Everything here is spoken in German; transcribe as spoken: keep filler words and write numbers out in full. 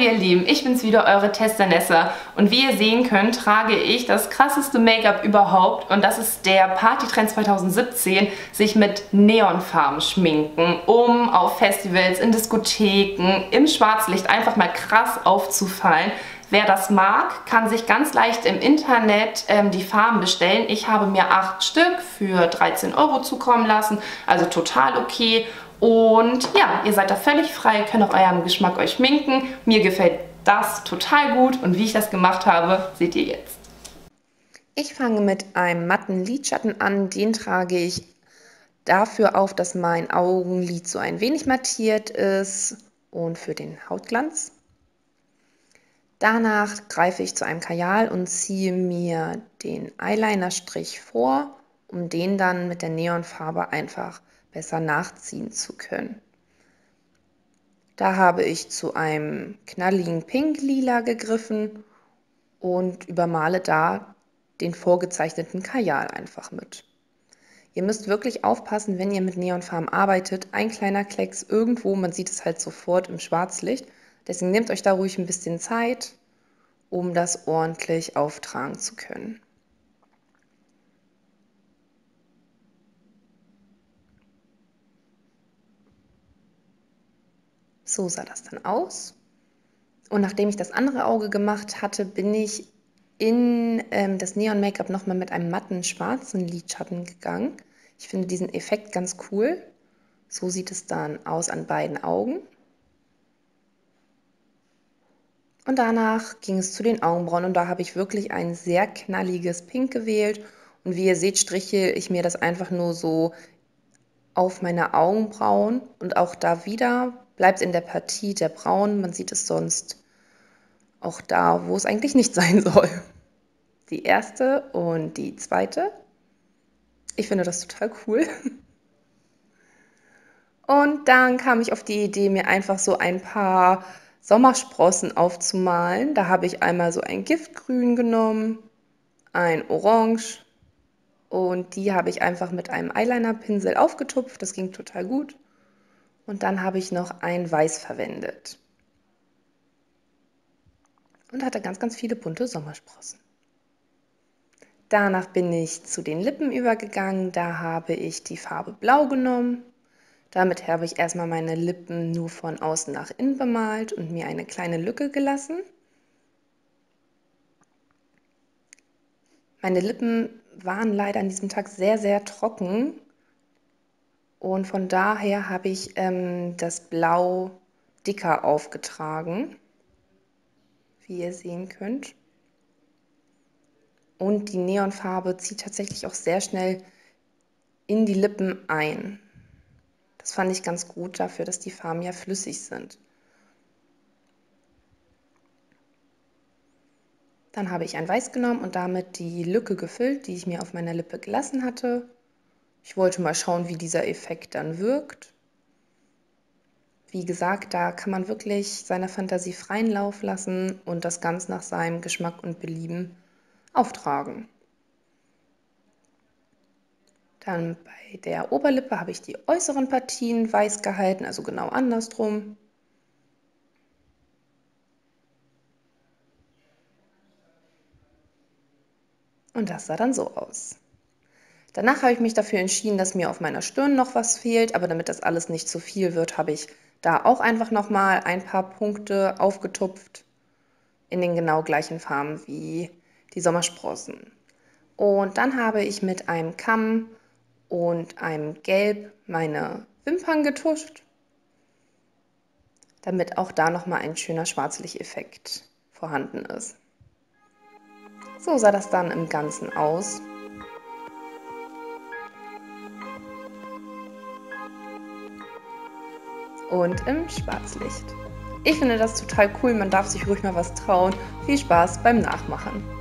ihr Lieben, ich bin's wieder, eure Testanessa, und wie ihr sehen könnt, trage ich das krasseste Make-up überhaupt, und das ist der Partytrend zweitausendsiebzehn, sich mit Neonfarben schminken, um auf Festivals, in Diskotheken, im Schwarzlicht einfach mal krass aufzufallen. Wer das mag, kann sich ganz leicht im Internet ähm, die Farben bestellen. Ich habe mir acht Stück für dreizehn Euro zukommen lassen, also total okay. Und ja, ihr seid da völlig frei, könnt auf eurem Geschmack euch schminken. Mir gefällt das total gut, und wie ich das gemacht habe, seht ihr jetzt. Ich fange mit einem matten Lidschatten an, den trage ich dafür auf, dass mein Augenlid so ein wenig mattiert ist und für den Hautglanz. Danach greife ich zu einem Kajal und ziehe mir den Eyelinerstrich vor, um den dann mit der Neonfarbe einfach besser nachziehen zu können. Da habe ich zu einem knalligen Pink-Lila gegriffen und übermale da den vorgezeichneten Kajal einfach mit. Ihr müsst wirklich aufpassen, wenn ihr mit Neonfarben arbeitet. Ein kleiner Klecks irgendwo, man sieht es halt sofort im Schwarzlicht. Deswegen nehmt euch da ruhig ein bisschen Zeit, um das ordentlich auftragen zu können. So sah das dann aus. Und nachdem ich das andere Auge gemacht hatte, bin ich in ähm, das Neon-Make-up nochmal mit einem matten schwarzen Lidschatten gegangen. Ich finde diesen Effekt ganz cool. So sieht es dann aus an beiden Augen. Und danach ging es zu den Augenbrauen, und da habe ich wirklich ein sehr knalliges Pink gewählt. Und wie ihr seht, strichle ich mir das einfach nur so auf meine Augenbrauen, und auch da wieder bleibt in der Partie der Brauen. Man sieht es sonst auch da, wo es eigentlich nicht sein soll. Die erste und die zweite. Ich finde das total cool. Und dann kam ich auf die Idee, mir einfach so ein paar Sommersprossen aufzumalen. Da habe ich einmal so ein Giftgrün genommen, ein Orange, und die habe ich einfach mit einem Eyeliner-Pinsel aufgetupft. Das ging total gut. Und dann habe ich noch ein Weiß verwendet. Und hatte ganz, ganz viele bunte Sommersprossen. Danach bin ich zu den Lippen übergegangen. Da habe ich die Farbe Blau genommen. Damit habe ich erstmal meine Lippen nur von außen nach innen bemalt und mir eine kleine Lücke gelassen. Meine Lippen waren leider an diesem Tag sehr, sehr trocken. Und von daher habe ich ähm, das Blau dicker aufgetragen, wie ihr sehen könnt. Und die Neonfarbe zieht tatsächlich auch sehr schnell in die Lippen ein. Das fand ich ganz gut dafür, dass die Farben ja flüssig sind. Dann habe ich ein Weiß genommen und damit die Lücke gefüllt, die ich mir auf meiner Lippe gelassen hatte. Ich wollte mal schauen, wie dieser Effekt dann wirkt. Wie gesagt, da kann man wirklich seiner Fantasie freien Lauf lassen und das ganz nach seinem Geschmack und Belieben auftragen. Dann bei der Oberlippe habe ich die äußeren Partien weiß gehalten, also genau andersrum. Und das sah dann so aus. Danach habe ich mich dafür entschieden, dass mir auf meiner Stirn noch was fehlt, aber damit das alles nicht zu viel wird, habe ich da auch einfach nochmal ein paar Punkte aufgetupft in den genau gleichen Farben wie die Sommersprossen. Und dann habe ich mit einem Kamm und einem Gelb meine Wimpern getuscht, damit auch da nochmal ein schöner Schwarzlichteffekt vorhanden ist. So sah das dann im Ganzen aus. Und im Schwarzlicht. Ich finde das total cool, man darf sich ruhig mal was trauen. Viel Spaß beim Nachmachen!